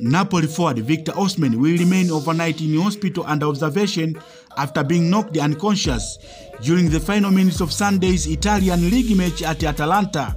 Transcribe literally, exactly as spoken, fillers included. Napoli forward Victor Osimhen will remain overnight in hospital under observation after being knocked unconscious during the final minutes of Sunday's Italian league match at Atalanta.